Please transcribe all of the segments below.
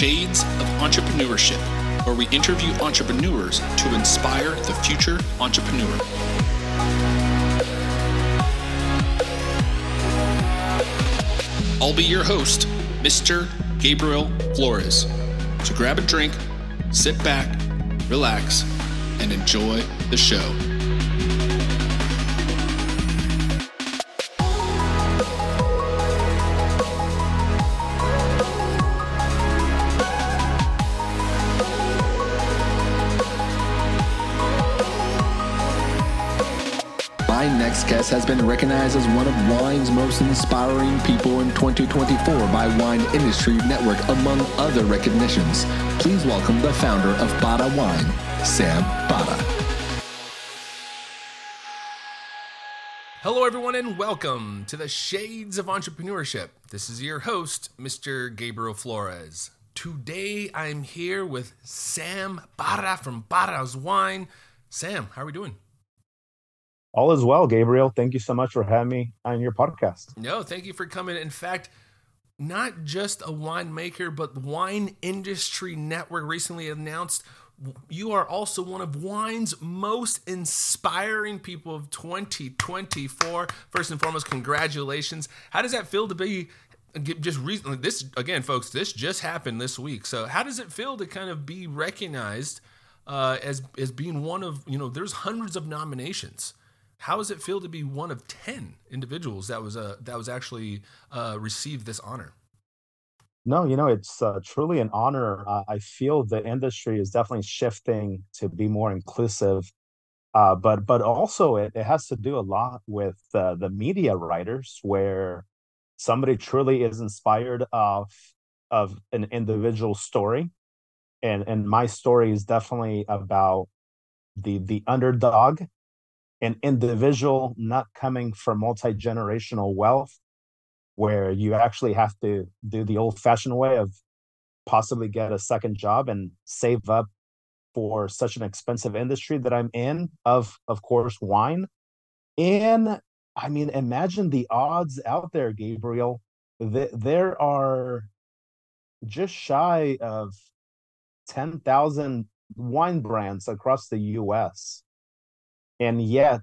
Shades of Entrepreneurship, where we interview entrepreneurs to inspire the future entrepreneur. I'll be your host, Mr. Gabriel Flores. So grab a drink, sit back, relax, and enjoy the show. My next guest has been recognized as one of wine's most inspiring people in 2024 by Wine Industry Network, among other recognitions. Please welcome the founder of Parra Wine, Sam Parra. Hello, everyone, and welcome to the Shades of Entrepreneurship. This is your host, Mr. Gabriel Flores. Today, I'm here with Sam Parra from Parra Wine. Sam, how are we doing? All is well, Gabriel. Thank you so much for having me on your podcast. No, thank you for coming. In fact, not just a winemaker, but Wine Industry Network recently announced you are also one of wine's most inspiring people of 2024. First and foremost, congratulations. How does that feel to be just recently? This, again, folks, this just happened this week. So how does it feel to kind of be recognized as being one of, you know, there's hundreds of nominations. How does it feel to be one of 10 individuals that was actually received this honor? No, you know, it's truly an honor. I feel the industry is definitely shifting to be more inclusive, but also it has to do a lot with the media writers, where somebody truly is inspired of an individual story, and my story is definitely about the underdog. An individual not coming from multi-generational wealth, where you actually have to do the old-fashioned way of possibly get a second job and save up for such an expensive industry that I'm in, of course, wine. And, I mean, imagine the odds out there, Gabriel. There are just shy of 10,000 wine brands across the U.S., and yet,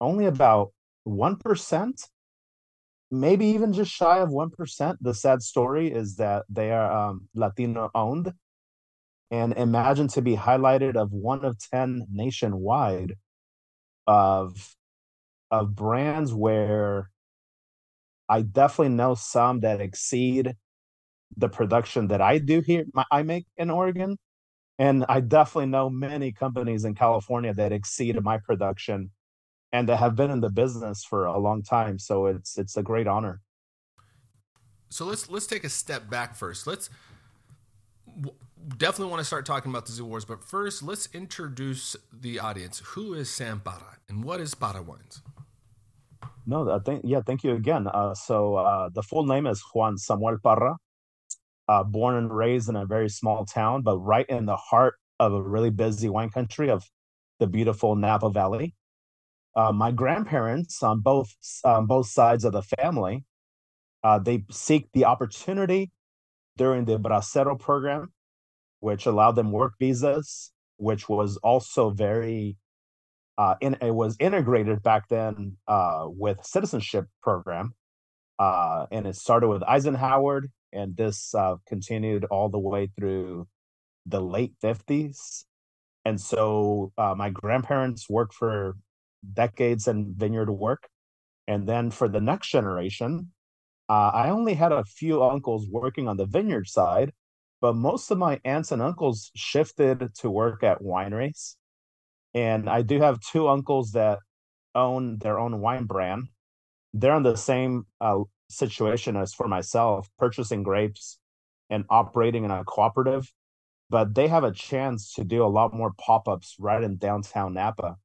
only about 1%, maybe even just shy of 1%. The sad story is that they are Latino-owned. And imagine to be highlighted of one of 10 nationwide of brands where I definitely know some that exceed the production that I do here, I make in Oregon. And I definitely know many companies in California that exceed my production and that have been in the business for a long time. So it's a great honor. So let's take a step back first. Let's definitely want to start talking about these awards, but first let's introduce the audience. Who is Sam Parra and what is Parra Wines? No, thank you again. So the full name is Juan Samuel Parra. Born and raised in a very small town, but right in the heart of a really busy wine country of the beautiful Napa Valley. My grandparents on both sides of the family, they seek the opportunity during the Bracero program, which allowed them work visas, which was also very, it was integrated back then with citizenship program. And it started with Eisenhower. And this continued all the way through the late 50s. And so my grandparents worked for decades in vineyard work. And then for the next generation, I only had a few uncles working on the vineyard side, but most of my aunts and uncles shifted to work at wineries. And I do have two uncles that own their own wine brand. They're on the same situation as for myself, purchasing grapes and operating in a cooperative, but they have a chance to do a lot more pop-ups right in downtown Napa.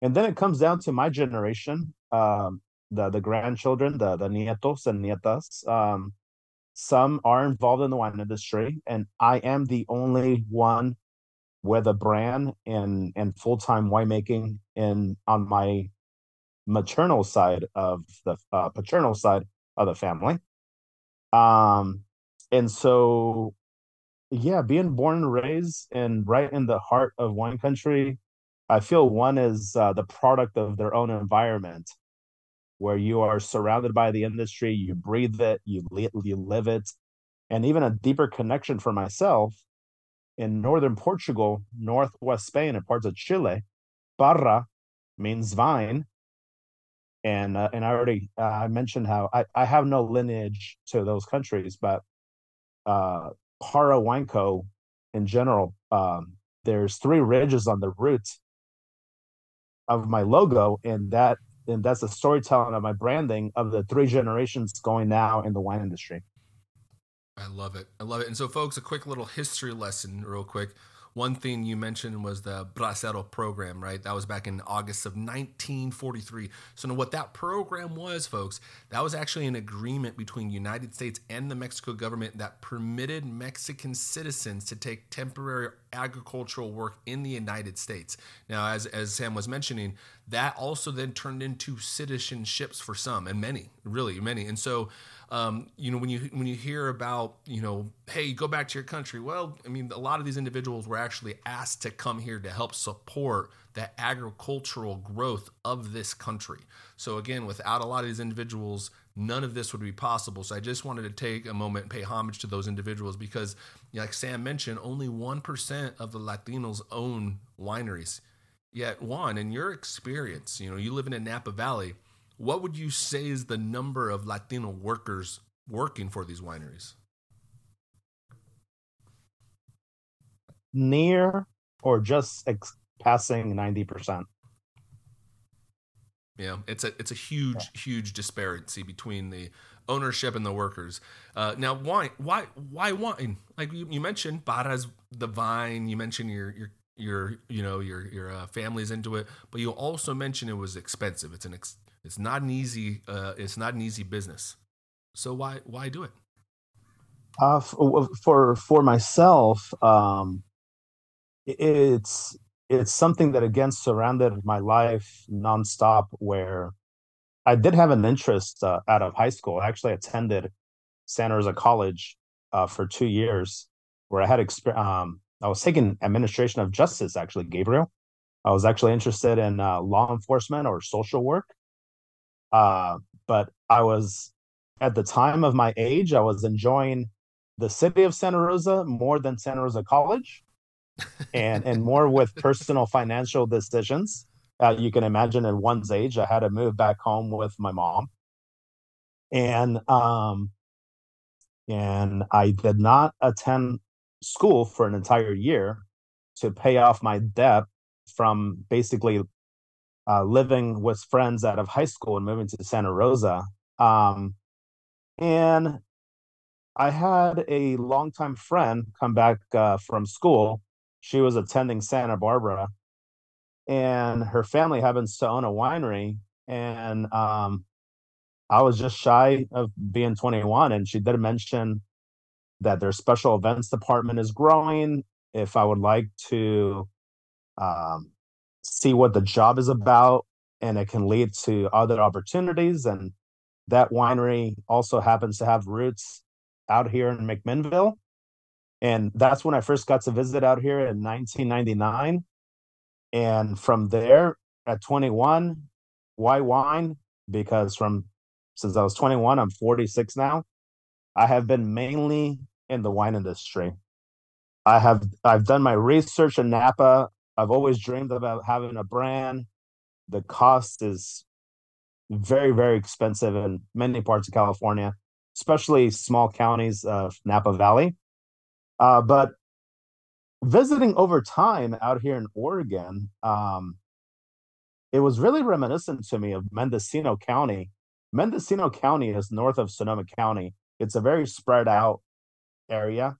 And then it comes down to my generation, the grandchildren, the nietos and nietas. Some are involved in the wine industry, and I am the only one with a brand and full-time winemaking on my maternal side of the paternal side of the family. And so, yeah, being born and raised and right in the heart of wine country, I feel one is the product of their own environment, where you are surrounded by the industry, you breathe it, you live it. And even a deeper connection for myself, in northern Portugal, northwest Spain, and parts of Chile, Parra means vine. And I already I mentioned how I have no lineage to those countries, but Parra Wine Co. in general, there's three ridges on the root of my logo, and that's the storytelling of my branding of the three generations going now in the wine industry. I love it. I love it. And so, folks, a quick little history lesson real quick. One thing you mentioned was the Bracero program, right? That was back in August of 1943. So now what that program was, folks, that was actually an agreement between United States and the Mexico government that permitted Mexican citizens to take temporary agricultural work in the United States. Now, as Sam was mentioning, that also then turned into citizenships for some, and many, really many. And so, you know, when you hear about, you know, hey, go back to your country. Well, I mean, a lot of these individuals were actually asked to come here to help support the agricultural growth of this country. So again, without a lot of these individuals, none of this would be possible. So I just wanted to take a moment and pay homage to those individuals because, like Sam mentioned, only 1% of the Latinos own wineries. Yet, Juan, in your experience, you know, you live in the Napa Valley, what would you say is the number of Latino workers working for these wineries? Near or just passing 90%. Yeah, it's a huge disparity between the ownership and the workers. Now, why wine? Like you mentioned, Parra's the vine. You mentioned your family's into it, but you also mentioned it was expensive. It's not an easy business. So why do it? For myself, it's something that, again, surrounded my life nonstop, where I did have an interest out of high school. I actually attended Santa Rosa College for 2 years, where I had experience. I was taking administration of justice, actually, Gabriel. I was actually interested in law enforcement or social work. But I was, at the time of my age, I was enjoying the city of Santa Rosa more than Santa Rosa College. and more with personal financial decisions. You can imagine at one's age, I had to move back home with my mom. And I did not attend school for an entire year to pay off my debt from basically living with friends out of high school and moving to Santa Rosa. And I had a longtime friend come back from school. She was attending Santa Barbara, and her family happens to own a winery. And I was just shy of being 21. And she did mention that their special events department is growing. If I would like to see what the job is about, and it can lead to other opportunities. And that winery also happens to have roots out here in McMinnville. And that's when I first got to visit out here in 1999. And from there, at 21, why wine? Because since I was 21, I'm 46 now, I have been mainly in the wine industry. I've done my research in Napa. I've always dreamed about having a brand. The cost is very, very expensive in many parts of California, especially small counties of Napa Valley. But visiting over time out here in Oregon, it was really reminiscent to me of Mendocino County. Mendocino County is north of Sonoma County. It's a very spread out area.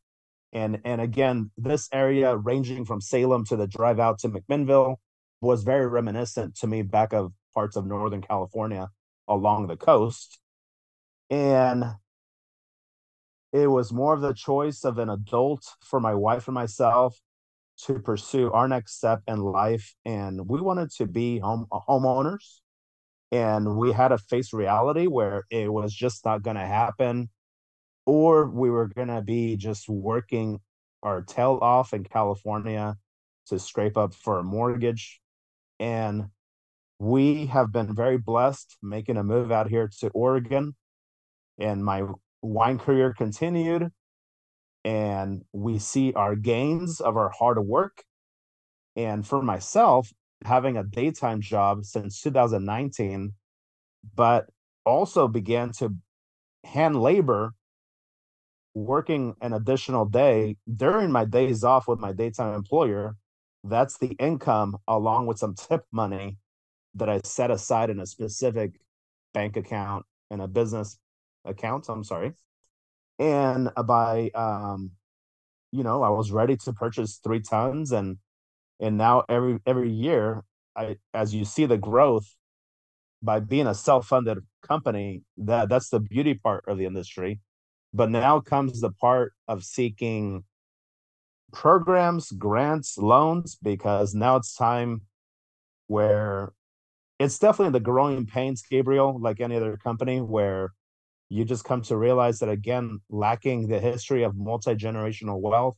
And again, this area ranging from Salem to the drive out to McMinnville was very reminiscent to me back of parts of Northern California along the coast. And it was more of the choice of an adult for my wife and myself to pursue our next step in life. And we wanted to be homeowners. And we had to face reality where it was just not going to happen or we were going to be just working our tail off in California to scrape up for a mortgage. And we have been very blessed making a move out here to Oregon. And my wine career continued. And we see our gains of our hard work. And for myself, having a daytime job since 2019, but also began to hand labor, working an additional day during my days off with my daytime employer. That's the income, along with some tip money that I set aside in a specific bank account and a business account. And by, I was ready to purchase 3 tons, and now every year, as you see the growth by being a self-funded company, that's the beauty part of the industry. But now comes the part of seeking programs, grants, loans, because now it's time where it's definitely the growing pains, Gabriel, like any other company, where you just come to realize that, again, lacking the history of multi-generational wealth,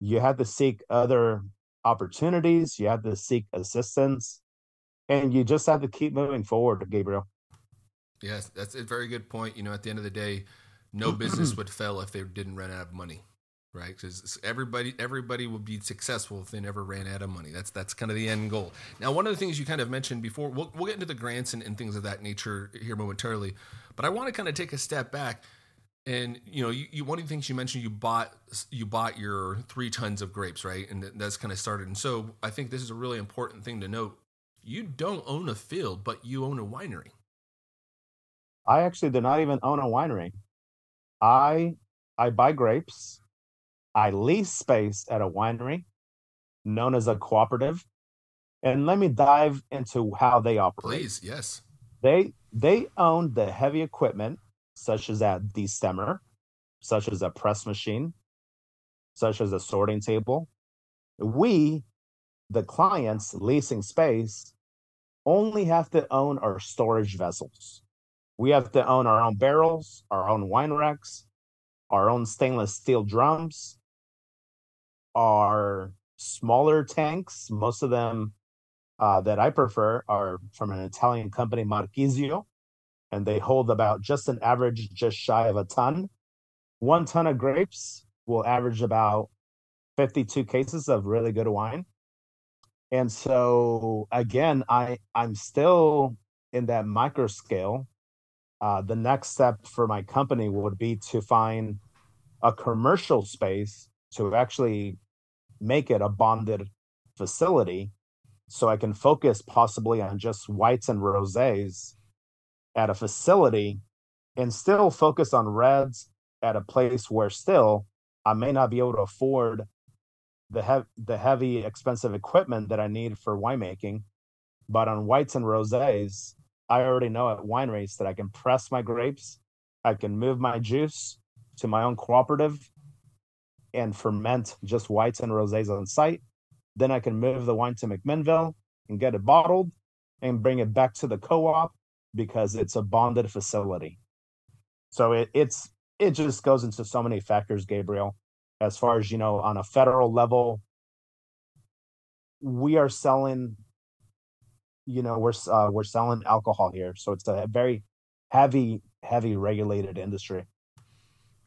you have to seek other opportunities, you have to seek assistance, and you just have to keep moving forward, Gabriel. Yes, that's a very good point. At the end of the day, no business would fail if they didn't run out of money, right? Because everybody would be successful if they never ran out of money. That's kind of the end goal. Now, one of the things you kind of mentioned before, we'll get into the grants and things of that nature here momentarily, but I want to kind of take a step back. And one of the things you mentioned, you bought your 3 tons of grapes, right? And that's kind of started. And so I think this is a really important thing to note. You don't own a field, but you own a winery. I actually did not even own a winery. I buy grapes. I lease space at a winery known as a cooperative. And let me dive into how they operate. Please, yes. They own the heavy equipment, such as a destemmer, such as a press machine, such as a sorting table. We, the clients leasing space, only have to own our storage vessels. We have to own our own barrels, our own wine racks, our own stainless steel drums, our smaller tanks. Most of them that I prefer are from an Italian company, Marchisio, and they hold about just an average, just shy of a ton. 1 ton of grapes will average about 52 cases of really good wine. And so, again, I'm still in that micro scale. The next step for my company would be to find a commercial space to actually make it a bonded facility so I can focus possibly on just whites and rosés at a facility and still focus on reds at a place where still I may not be able to afford the heavy, expensive equipment that I need for winemaking. But on whites and rosés, I already know at wineries that I can press my grapes, I can move my juice to my own cooperative and ferment just whites and rosés on site. Then I can move the wine to McMinnville and get it bottled and bring it back to the co-op because it's a bonded facility. So it just goes into so many factors, Gabriel. As far as, on a federal level, we are selling... we're selling alcohol here, so it's a very heavy regulated industry.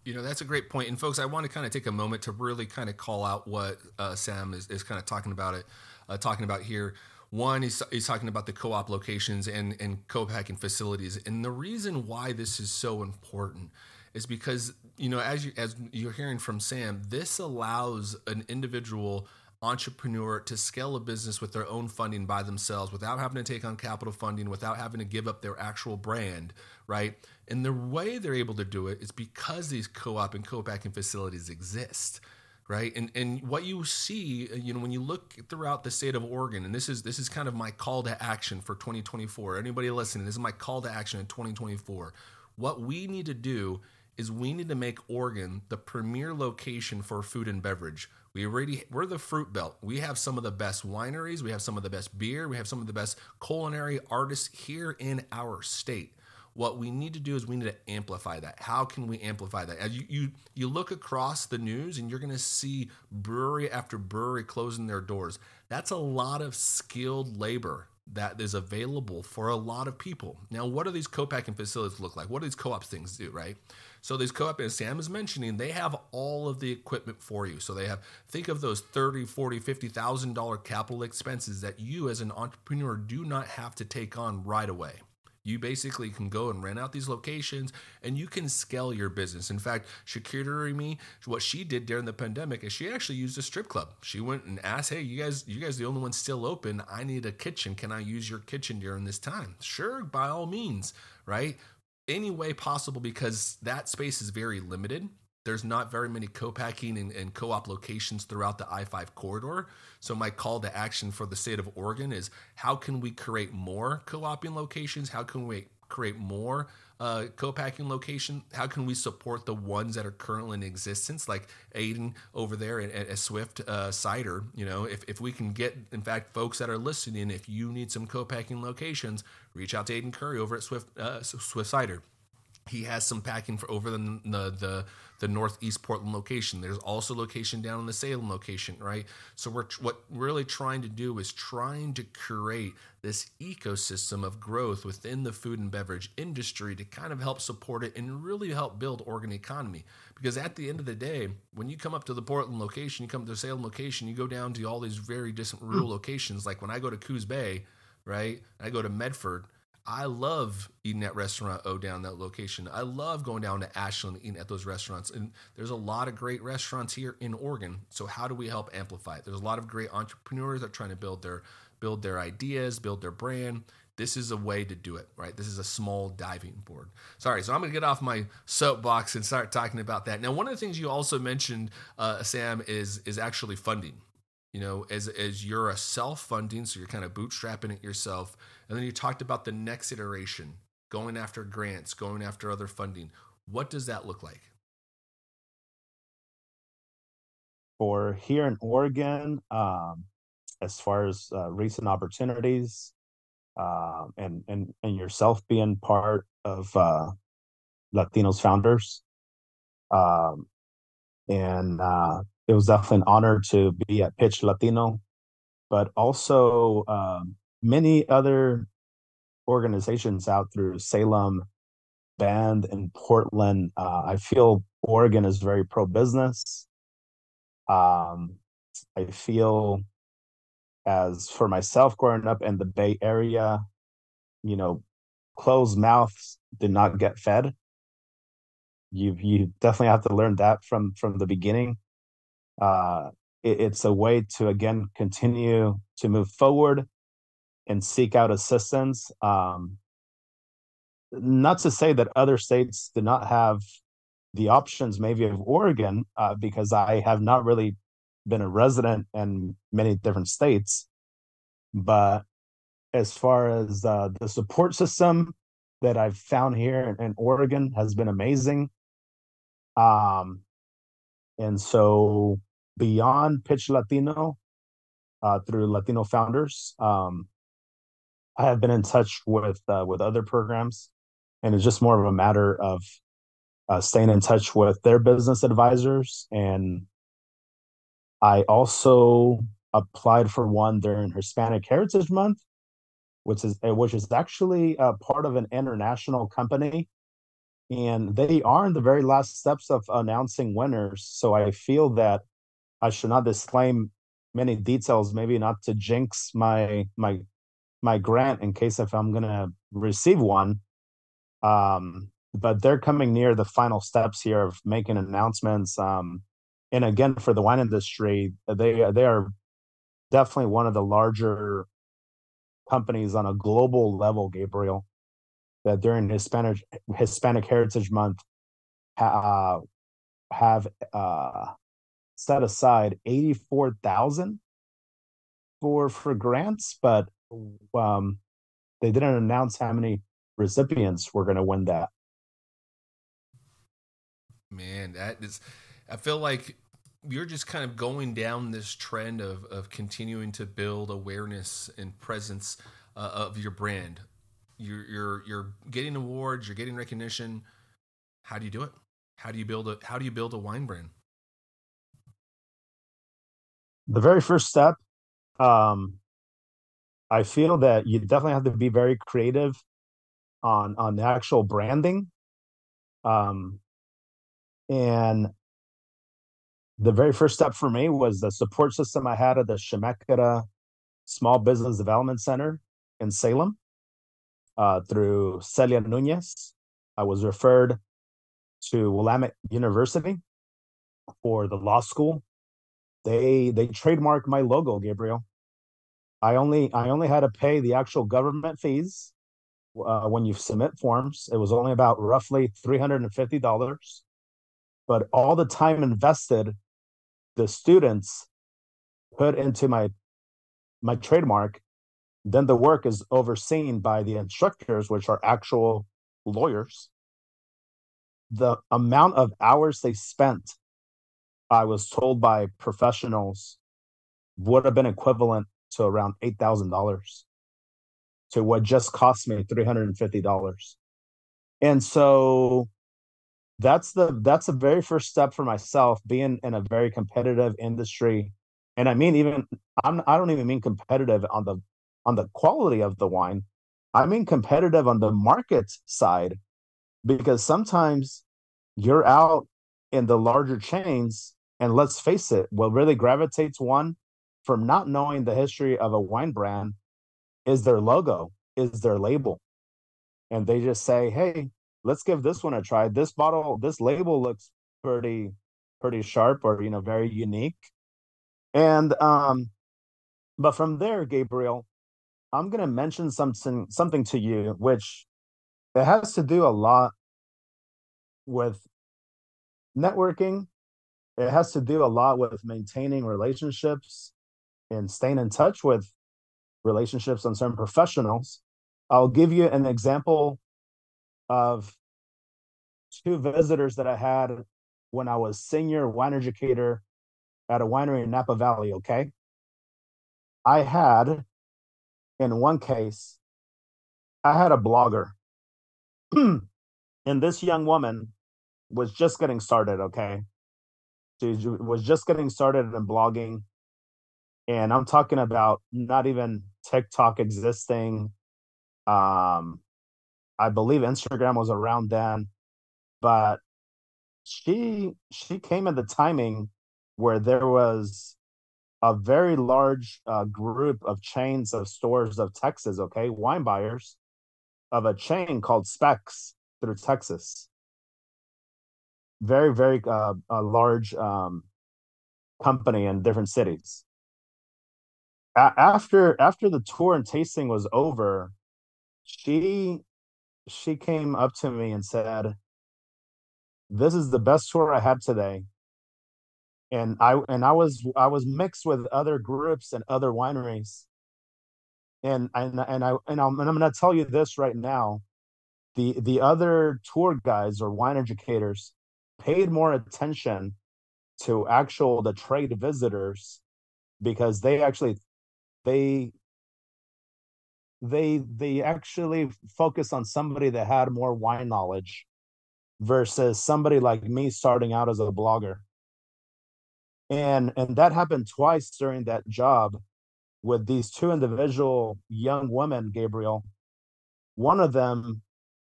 That's a great point. And folks, I want to kind of take a moment to really kind of call out what Sam is kind of talking about here. One, he's talking about the co-op locations and co-packing facilities, and the reason why this is so important is because as you're hearing from Sam, this allows an individual entrepreneur to scale a business with their own funding by themselves, without having to take on capital funding, without having to give up their actual brand, right? And the way they're able to do it is because these co-op and co-packing facilities exist, right? And what you see, when you look throughout the state of Oregon, and this is kind of my call to action for 2024. Anybody listening, this is my call to action in 2024. What we need to do is we need to make Oregon the premier location for food and beverage. We're the fruit belt. We have some of the best wineries. We have some of the best beer. We have some of the best culinary artists here in our state. What we need to do is we need to amplify that. How can we amplify that? As you look across the news and you're going to see brewery after brewery closing their doors. That's a lot of skilled labor that is available for a lot of people. Now, what do these co-packing facilities look like? What do these co-ops things do, right? So these co-op, as Sam is mentioning, they have all of the equipment for you. So they have, think of those $30,000, $40,000, $50,000 capital expenses that you as an entrepreneur do not have to take on right away. You basically can go and rent out these locations and you can scale your business. In fact, Shakira Remy, what she did during the pandemic is she actually used a strip club. She went and asked, hey, you guys are the only ones still open. I need a kitchen. Can I use your kitchen during this time? Sure, by all means, right? Any way possible, because that space is very limited. There's not very many co-packing and co-op locations throughout the I-5 corridor. So my call to action for the state of Oregon is, how can we create more co-oping locations? How can we create more co-packing location? How can we support the ones that are currently in existence, like Aiden over there at Swift Cider? You know, if we can get, in fact, folks that are listening, if you need some co-packing locations, reach out to Aiden Curry over at Swift Cider. He has some packing for over the Northeast Portland location. There's also location down in the Salem location, right? So what we're really trying to do is trying to create this ecosystem of growth within the food and beverage industry to kind of help support it and really help build Oregon economy. Because at the end of the day, when you come up to the Portland location, you come to the Salem location, you go down to all these very distant rural locations. Like when I go to Coos Bay, right, I go to Medford, I love eating at Restaurant O down that location. I love going down to Ashland and eating at those restaurants. And there's a lot of great restaurants here in Oregon. So how do we help amplify it? There's a lot of great entrepreneurs that are trying to build their ideas, build their brand. This is a way to do it, right? This is a small diving board. Sorry, so I'm going to get off my soapbox and start talking about that. Now, one of the things you also mentioned, Sam, is actually funding. You know, as you're a self-funding, so you're kind of bootstrapping it yourself. And then you talked about the next iteration, going after grants, going after other funding. What does that look like? For here in Oregon, as far as recent opportunities and yourself being part of Latino Founders, it was definitely an honor to be at Pitch Latino, but also many other organizations out through Salem, Bend, and Portland. I feel Oregon is very pro-business. I feel, as for myself growing up in the Bay Area, you know, closed mouths do not get fed. You definitely have to learn that from the beginning. It's a way to, again, continue to move forward and seek out assistance. Not to say that other states do not have the options maybe of Oregon, because I have not really been a resident in many different states. But as far as the support system that I've found here in Oregon has been amazing. And so beyond Pitch Latino, through Latino Founders, I have been in touch with other programs, and it's just more of a matter of staying in touch with their business advisors. And I also applied for one during Hispanic Heritage Month, which is actually part of an international company, and they are in the very last steps of announcing winners. So I feel that I should not disclaim many details, maybe not to jinx my grant in case if I'm going to receive one. But they're coming near the final steps here of making announcements. And again, for the wine industry, they are definitely one of the larger companies on a global level, Gabriel, that during Hispanic Heritage Month have set aside $84,000 for grants, but they didn't announce how many recipients were going to win that. Man, that is, I feel like you're just kind of going down this trend of continuing to build awareness and presence of your brand You're getting awards, you're getting recognition. How do you do it? How do you build a wine brand? The very first step, I feel that you definitely have to be very creative on the actual branding. And the very first step for me was the support system I had at the Chemeketa Small Business Development Center in Salem. Through Celia Nunez, I was referred to Willamette University for the law school. They trademarked my logo, Gabriel. I only had to pay the actual government fees when you submit forms. It was only about roughly $350, but all the time invested, the students put into my trademark. Then the work is overseen by the instructors, which are actual lawyers. The amount of hours they spent, I was told by professionals, would have been equivalent to around $8,000 to what just cost me $350. And so that's the very first step for myself, being in a very competitive industry. And I mean, I don't even mean competitive on the quality of the wine. I mean competitive on the market side, because sometimes you're out in the larger chains, and let's face it, what really gravitates one from not knowing the history of a wine brand is their logo, is their label. And they just say, hey, let's give this one a try. This bottle, this label looks pretty sharp, or, you know, very unique. And but from there, Gabriel, I'm going to mention something to you, which it has to do a lot with networking. It has to do a lot with maintaining relationships and staying in touch with relationships and certain professionals. I'll give you an example of two visitors that I had when I was senior wine educator at a winery in Napa Valley, okay? I had, in one case, I had a blogger, and this young woman was just getting started, okay? She was just getting started in blogging, and I'm talking about not even TikTok existing. I believe Instagram was around then, but she came at the timing where there was a very large group of chains of stores of Texas, okay, wine buyers of a chain called Specs through Texas. Very, very a large company in different cities. After the tour and tasting was over, she came up to me and said, "This is the best tour I had today." And I was mixed with other groups and other wineries, and I'm going to tell you this right now, the other tour guys or wine educators paid more attention to the trade visitors, because they actually focused on somebody that had more wine knowledge versus somebody like me starting out as a blogger. And that happened twice during that job with these two individual young women, Gabriel. One of them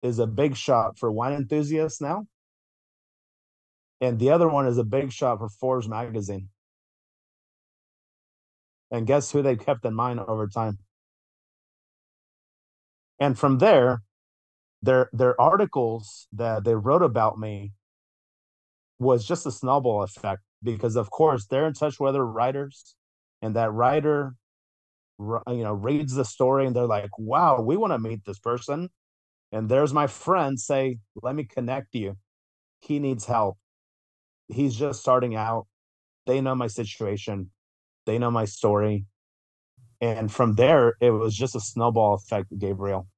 is a big shot for Wine Enthusiast now, and the other one is a big shot for Forbes magazine. And guess who they kept in mind over time? And from there, their articles that they wrote about me was just a snowball effect. Because of course they're in touch with other writers, and that writer, you know, reads the story and they're like, "Wow, we want to meet this person." And there's my friend, say, "Let me connect you. He needs help. He's just starting out. They know my situation. They know my story." And from there, it was just a snowball effect, Gabriel.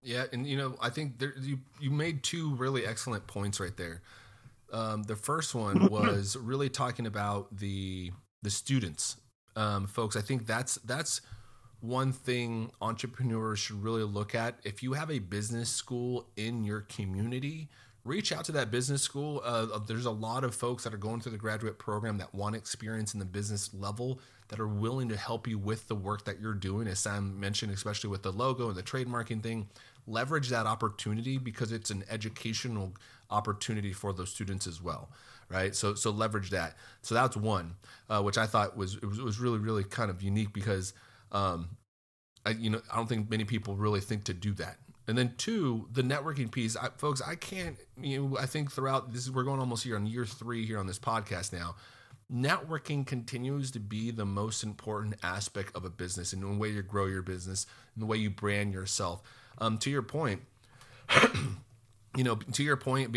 Yeah, and you know, I think you made two really excellent points right there. The first one was really talking about the students, folks. I think that's one thing entrepreneurs should really look at. If you have a business school in your community, reach out to that business school. There's a lot of folks that are going through the graduate program that want experience in the business level that are willing to help you with the work that you're doing. As Sam mentioned, especially with the logo and the trademarking thing, leverage that opportunity because it's an educational opportunity for those students as well, right? So leverage that. So that's one, which I thought was really, really kind of unique because, I don't think many people really think to do that. And then two, the networking piece, folks, I can't, I think throughout this, we're going almost here on year three here on this podcast now, networking continues to be the most important aspect of a business and the way you grow your business and the way you brand yourself. To your point, being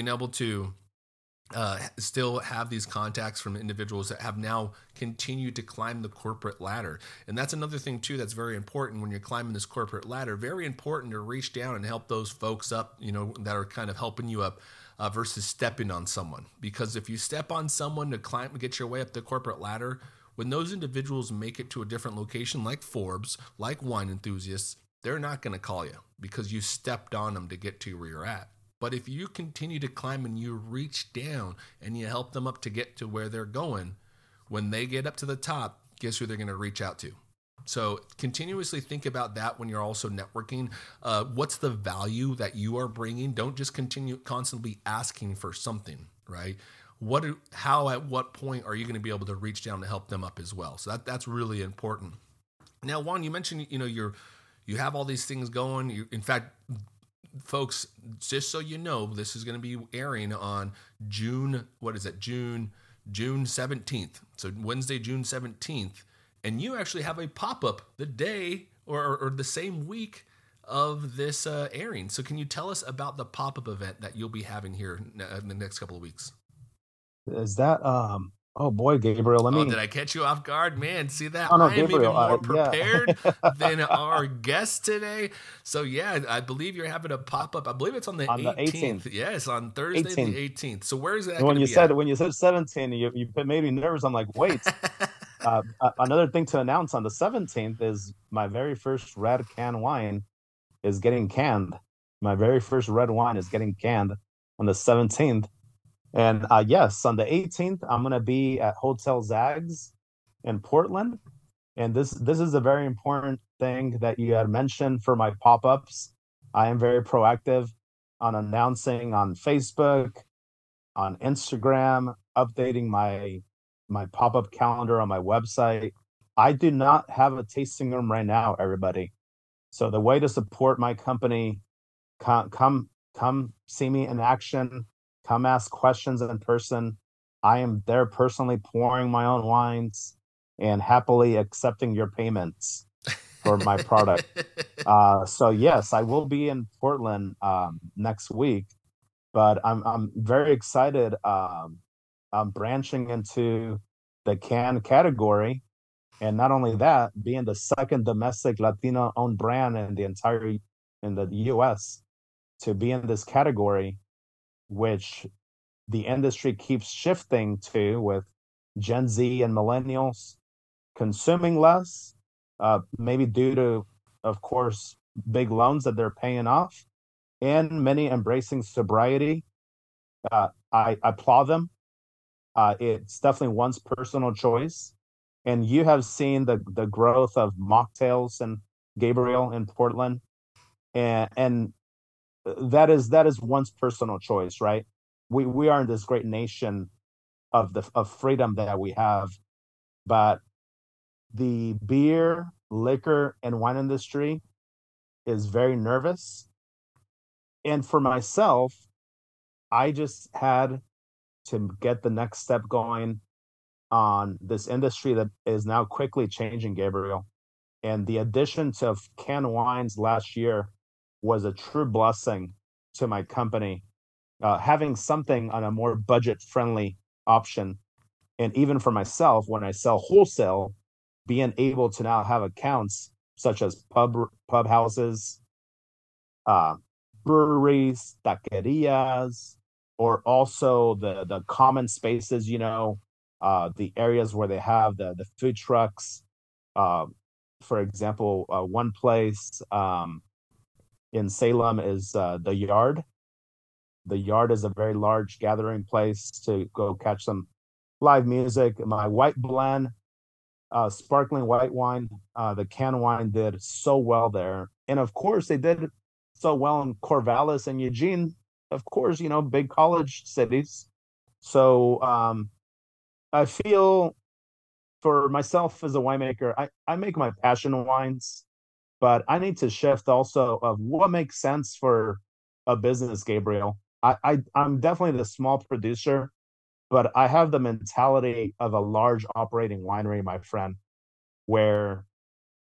able to still have these contacts from individuals that have now continued to climb the corporate ladder. And that's another thing too, that's very important when you're climbing this corporate ladder, very important to reach down and help those folks up, that are kind of helping you up versus stepping on someone. Because if you step on someone to climb, get your way up the corporate ladder, when those individuals make it to a different location, like Forbes, like Wine Enthusiasts, they're not going to call you because you stepped on them to get to where you're at. But if you continue to climb and you reach down and you help them up to get to where they're going, when they get up to the top, guess who they're going to reach out to? So continuously think about that when you're also networking. What's the value that you are bringing? Don't just continue constantly asking for something, right? How at what point are you going to be able to reach down to help them up as well? So that's really important. Now, Juan, you mentioned, you have all these things going. Folks, just so you know, this is going to be airing on June 17th. So Wednesday, June 17th. And you actually have a pop-up the day or the same week of this airing. So can you tell us about the pop-up event that you'll be having here in the next couple of weeks? Is that, oh boy, Gabriel, did I catch you off guard? Man, see that? Oh, no, Gabriel, I am even more prepared than our guest today. So yeah, I believe you're having a pop-up. I believe it's on the 18th. Yes, on Thursday the 18th. So where is that going to be at? When you said 17, you made me nervous. I'm like, wait. Another thing to announce on the 17th is my very first red can wine is getting canned. My very first red wine is getting canned on the 17th. And yes, on the 18th, I'm going to be at Hotel Zags in Portland. And this is a very important thing that you had mentioned for my pop-ups. I am very proactive on announcing on Facebook, on Instagram, updating my pop-up calendar on my website. I do not have a tasting room right now, everybody. So the way to support my company, come see me in action. Come ask questions in person. I am there personally pouring my own wines and happily accepting your payments for my product. So yes, I will be in Portland next week, but I'm very excited. I'm branching into the can category. And not only that, being the second domestic Latino owned brand in the US to be in this category, which the industry keeps shifting to with Gen Z and millennials consuming less, maybe due to, of course, big loans that they're paying off, and many embracing sobriety. I applaud them. It's definitely one's personal choice. And you have seen the growth of mocktails and Gabriel in Portland. And that is one's personal choice, right? We are in this great nation of freedom that we have, but the beer, liquor, and wine industry is very nervous. And for myself, I just had to get the next step going on this industry that is now quickly changing, Gabriel. And the addition to canned wines last year was a true blessing to my company, having something on a more budget-friendly option. And even for myself, when I sell wholesale, being able to now have accounts such as pub houses, breweries, taquerias, or also the common spaces, the areas where they have the food trucks, for example, one place in Salem is The Yard. The Yard is a very large gathering place to go catch some live music. My white blend, sparkling white wine, the canned wine did so well there. And of course, they did so well in Corvallis and Eugene. Of course, you know, big college cities. So I feel for myself as a winemaker, I make my passion wines, but I need to shift also of what makes sense for a business, Gabriel. I'm definitely the small producer, but I have the mentality of a large operating winery, my friend, where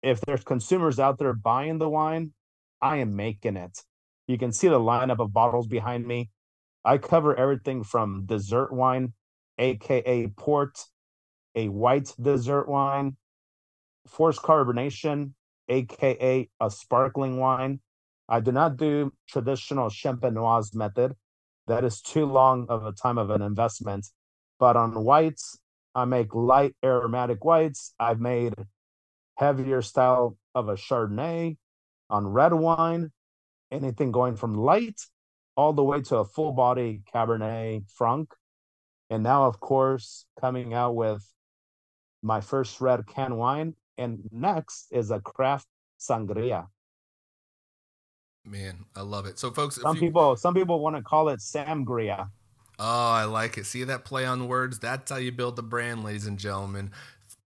if there's consumers out there buying the wine, I am making it. You can see the lineup of bottles behind me. I cover everything from dessert wine, aka port, a white dessert wine, forced carbonation, aka a sparkling wine. I do not do traditional champenoise method. That is too long of a time of an investment. But on whites, I make light aromatic whites. I've made heavier style of a Chardonnay. On red wine, anything going from light all the way to a full body Cabernet Franc. And now, of course, coming out with my first red can wine. And next is a craft sangria. Man, I love it. So, folks, some people want to call it samgria. Oh, I like it. See that play on words? That's how you build the brand, ladies and gentlemen.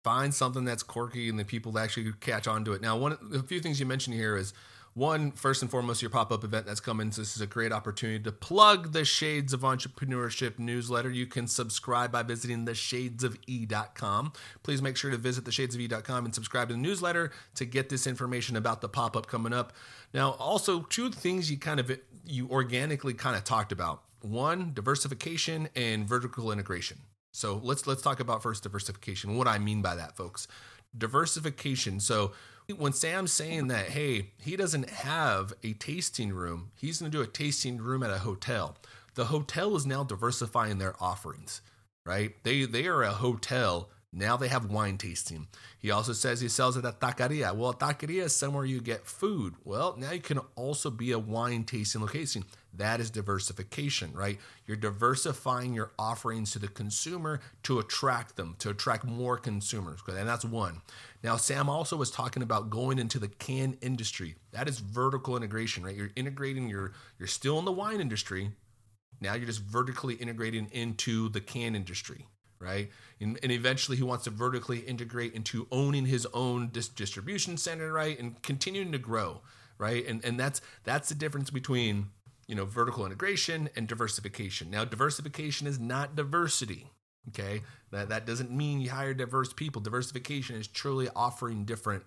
Find something that's quirky and the people actually catch on to it. Now, one a few things you mentioned here is, one, first and foremost, your pop-up event that's coming. So this is a great opportunity to plug the Shades of Entrepreneurship newsletter. You can subscribe by visiting theshadesofe.com. Please make sure to visit theshadesofe.com and subscribe to the newsletter to get this information about the pop-up coming up. Now, also, two things you organically kind of talked about. One, diversification and vertical integration. So let's talk about first diversification. What I mean by that, folks. Diversification. So when Sam's saying that, hey, he doesn't have a tasting room, he's going to do a tasting room at a hotel. The hotel is now diversifying their offerings, right? They are a hotel. Now they have wine tasting. He also says he sells at a taqueria. Well, a taqueria is somewhere you get food. Well, now you can also be a wine tasting location. That is diversification, right? You're diversifying your offerings to the consumer to attract them, to attract more consumers. And that's one. Now, Sam also was talking about going into the can industry. That is vertical integration, right? You're integrating you're still in the wine industry. Now you're just vertically integrating into the can industry, right? And eventually he wants to vertically integrate into owning his own distribution center, right? And continuing to grow, right? And that's the difference between, you know, vertical integration and diversification. Now, diversification is not diversity, okay? That doesn't mean you hire diverse people. Diversification is truly offering different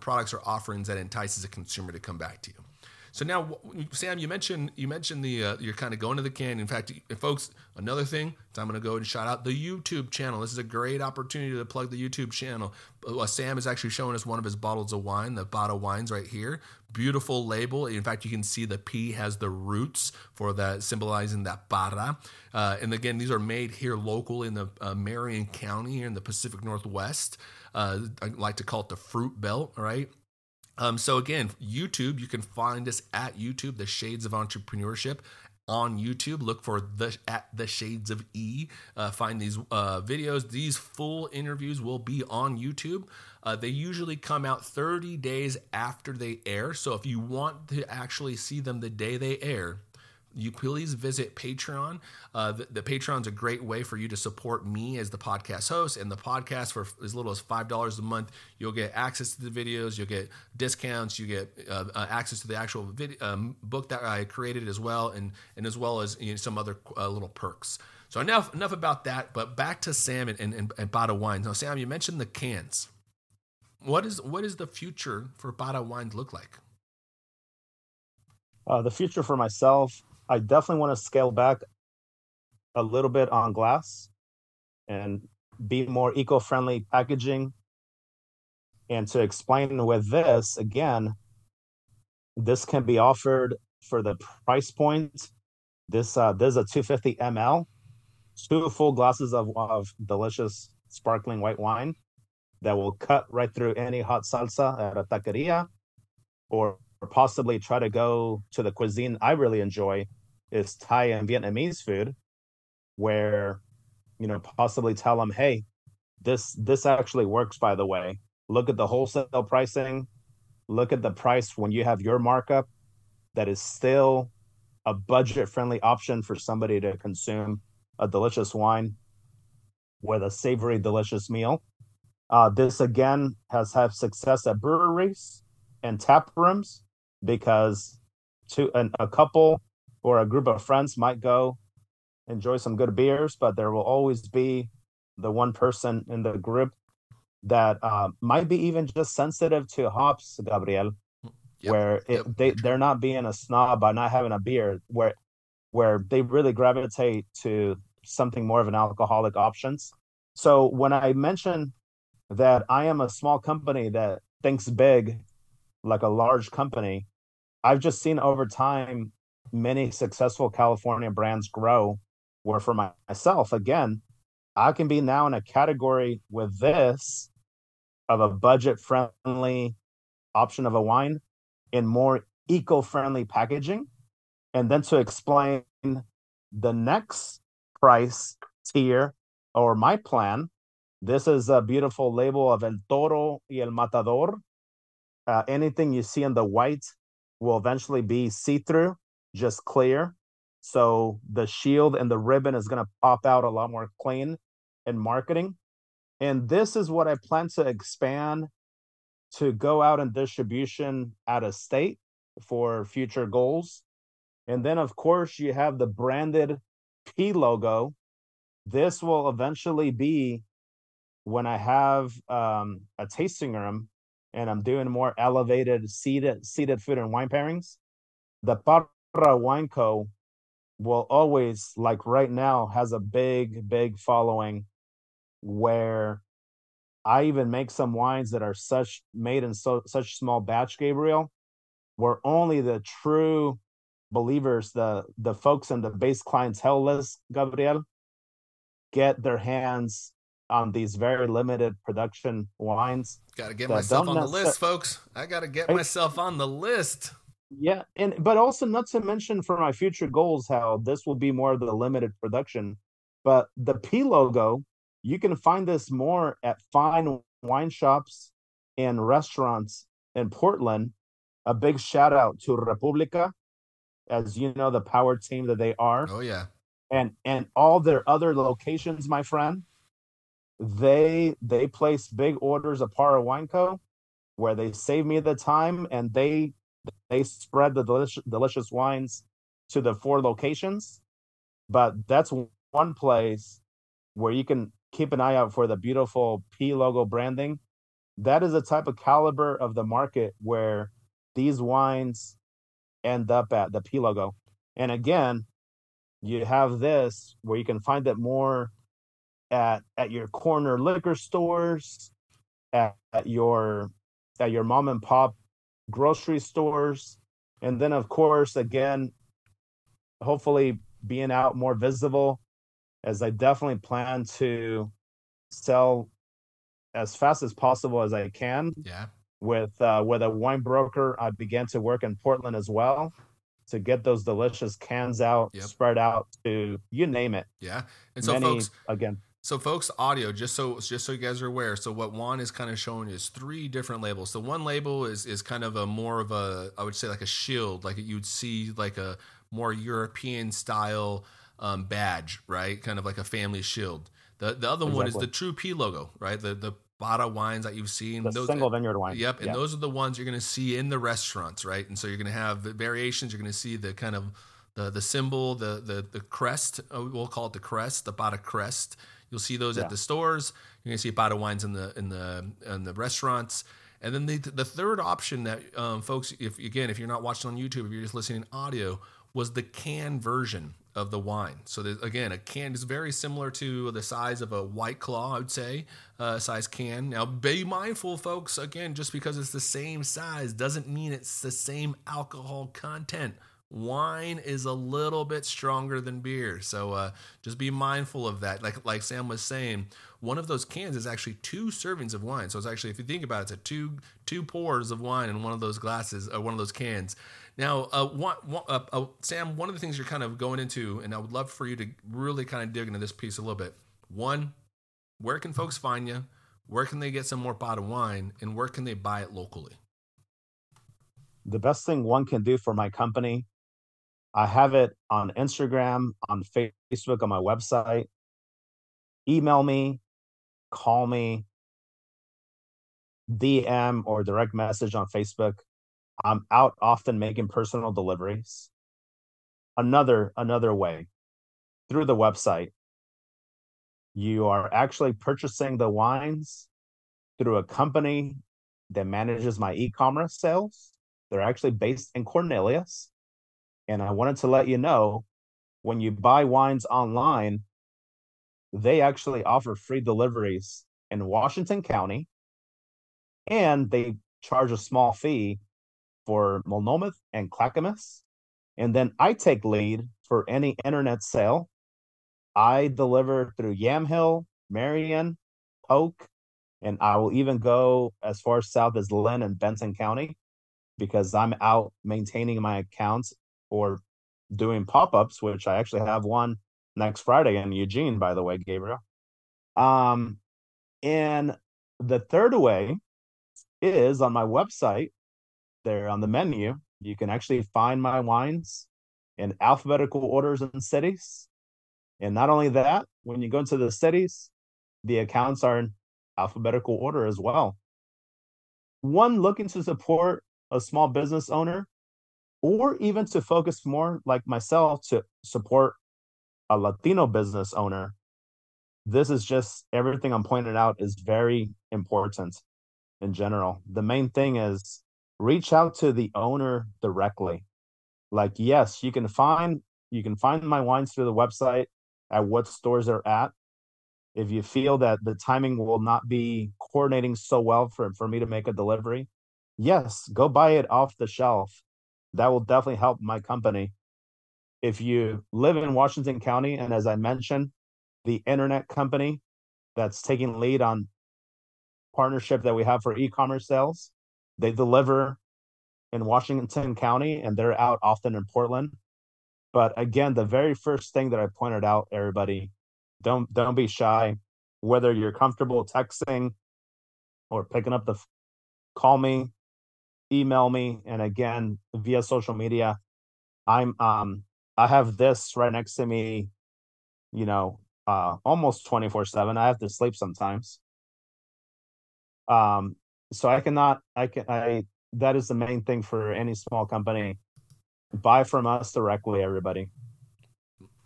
products or offerings that entices a consumer to come back to you. So now, Sam, you mentioned the you're kind of going to the can. In fact, folks, another thing, so I'm going to go and shout out the YouTube channel. This is a great opportunity to plug the YouTube channel. Sam is actually showing us one of his bottles of wine, the bottle of wines right here. Beautiful label. In fact, you can see the P has the roots for that, symbolizing that Parra. And again, these are made here local in the Marion County here in the Pacific Northwest. I like to call it the fruit belt, right? So again, YouTube, you can find us at YouTube, The Shades of Entrepreneurship on YouTube. Look for the Shades of E. Find these videos. These full interviews will be on YouTube. They usually come out 30 days after they air. So if you want to actually see them the day they air, you please visit Patreon. The Patreon's a great way for you to support me as the podcast host and the podcast for as little as $5 a month. You'll get access to the videos, you'll get discounts, you get access to the actual book that I created as well, and as well as, you know, some other little perks. So enough about that, but back to Sam and Parra Wines. Now, Sam, you mentioned the cans. What is the future for Parra Wines look like? The future for myself, I definitely want to scale back a little bit on glass and be more eco-friendly packaging. And to explain with this, again, this can be offered for the price point. This is a 250 ml, two full glasses of delicious sparkling white wine. that will cut right through any hot salsa at a taqueria, or possibly try to go to the cuisine I really enjoy is Thai and Vietnamese food, where, you know, possibly tell them, hey, this actually works, by the way. Look at the wholesale pricing. Look at the price when you have your markup. That is still a budget-friendly option for somebody to consume a delicious wine with a savory, delicious meal. This, again, has had success at breweries and tap rooms, because a couple or a group of friends might go enjoy some good beers, but there will always be the one person in the group that might be even just sensitive to hops, Gabriel, where they're not being a snob by not having a beer, where they really gravitate to something more of an alcoholic options. So when I mention that I am a small company that thinks big like a large company, I've just seen over time many successful California brands grow, where for myself, again, I can be now in a category with this of a budget-friendly option of a wine in more eco-friendly packaging, and then to explain the next price tier or my plan. This is a beautiful label of El Toro y El Matador. Anything you see in the white will eventually be see-through, just clear. So the shield and the ribbon is going to pop out a lot more clean in marketing. And this is what I plan to expand to go out in distribution out of state for future goals. And then, of course, you have the branded P logo. This will eventually be when I have a tasting room and I'm doing more elevated seated food and wine pairings. The Parra Wine Co. will always, like right now, has a big, big following, where I even make some wines that are made in such small batch, Gabriel, where only the true believers, the folks in the base clientele list, Gabriel, get their hands on these very limited production wines. Got to get myself on the list, folks. I got to get myself on the list. Yeah, but also not to mention for my future goals how this will be more of the limited production. But the P logo, you can find this more at fine wine shops and restaurants in Portland. A big shout out to Republica, as you know, the power team that they are. Oh, yeah. And all their other locations, my friend, they place big orders of Parra Wine Co., where they save me the time, and they spread the delicious wines to the 4 locations. But that's one place where you can keep an eye out for the beautiful P logo branding. That is the type of caliber of the market where these wines end up at, the P logo. And again, you have this where you can find it more at your corner liquor stores, at your mom and pop grocery stores. And then, of course, again, hopefully being out more visible, as I definitely plan to sell as fast as possible as I can. Yeah. With a wine broker, I began to work in Portland as well to get those delicious cans out, spread out to, you name it. Yeah. And so folks, audio, just so you guys are aware. So what Juan is kind of showing is 3 different labels. So one label is kind of a more of a, I would say, like a shield, like you'd see like a more European style badge, right? Kind of like a family shield. The other one is the true P logo, right? The Bada wines that you've seen, those single vineyard wines. Yep. And those are the ones you're going to see in the restaurants, right? And so you're going to have the variations. You're going to see the kind of the symbol, the crest. We'll call it the crest, the Bada crest. You'll see those at the stores. You're going to see Bada wines in the restaurants. And then the third option that folks, if you're not watching on YouTube, if you're just listening audio, was the can version of the wine. So again, a can is very similar to the size of a White Claw, I would say, size can. Now be mindful, folks, again, just because it's the same size doesn't mean it's the same alcohol content. Wine is a little bit stronger than beer. So just be mindful of that. Like Sam was saying, one of those cans is actually 2 servings of wine. So it's actually, if you think about it, it's a two pours of wine in one of those glasses, or one of those cans. Now, Sam, one of the things you're kind of going into, and I would love for you to really kind of dig into this piece a little bit. One, where can folks find you? Where can they get some more bottled wine? And where can they buy it locally? The best thing one can do for my company, I have it on Instagram, on Facebook, on my website. Email me, call me, DM or direct message on Facebook. I'm out often making personal deliveries. Another way, through the website. You are actually purchasing the wines through a company that manages my e-commerce sales. They're actually based in Cornelius. And I wanted to let you know, when you buy wines online, they actually offer free deliveries in Washington County, and they charge a small fee for Monmouth and Clackamas. And then I take lead for any internet sale. I deliver through Yamhill, Marion, Polk, and I will even go as far south as Lynn and Benton County, because I'm out maintaining my accounts or doing pop-ups, which I actually have one next Friday in Eugene, by the way, Gabriel. And the third way is on my website. There on the menu, you can actually find my wines in alphabetical orders and cities. And not only that, when you go into the cities, the accounts are in alphabetical order as well. One looking to support a small business owner, or even to focus more like myself to support a Latino business owner, this is just everything I'm pointing out is very important in general. The main thing is reach out to the owner directly. Like, yes, you can find my wines through the website at what stores they're at. If you feel that the timing will not be coordinating so well for me to make a delivery, yes, go buy it off the shelf. That will definitely help my company. If you live in Washington County, and as I mentioned, the internet company that's taking lead on partnership that we have for e-commerce sales, they deliver in Washington County, and they're out often in Portland. But again, the very first thing that I pointed out, everybody, don't be shy. Whether you're comfortable texting or picking up the phone, call me, email me, and again, via social media. I'm I have this right next to me, almost 24/7. I have to sleep sometimes. So that is the main thing for any small company. Buy from us directly, everybody.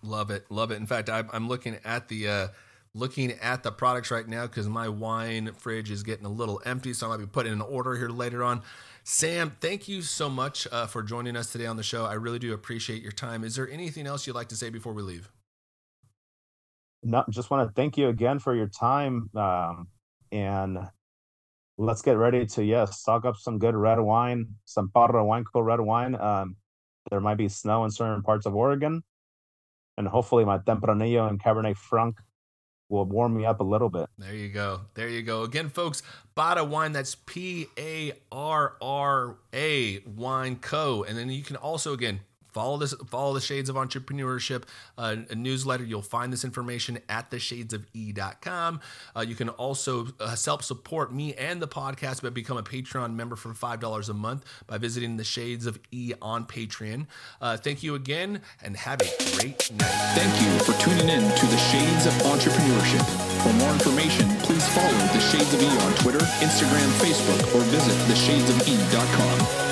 Love it. Love it. In fact, I'm looking at the products right now, because my wine fridge is getting a little empty. So I might be putting in an order here later on. Sam, thank you so much for joining us today on the show. I really do appreciate your time. Is there anything else you'd like to say before we leave? No, just want to thank you again for your time. And let's get ready to, stock up some good red wine, some Parra Wine Co. red wine. There might be snow in certain parts of Oregon. And hopefully my Tempranillo and Cabernet Franc will warm me up a little bit. There you go. Again, folks, Parra Wine, that's Parra Wine Co. And then you can also, again, follow the Shades of Entrepreneurship a newsletter. You'll find this information at theshadesofe.com. You can also self-support me and the podcast by become a Patreon member for $5 a month by visiting The Shades of E on Patreon. Thank you again, and have a great night. Thank you for tuning in to The Shades of Entrepreneurship. For more information, please follow The Shades of E on Twitter, Instagram, Facebook, or visit theshadesofe.com.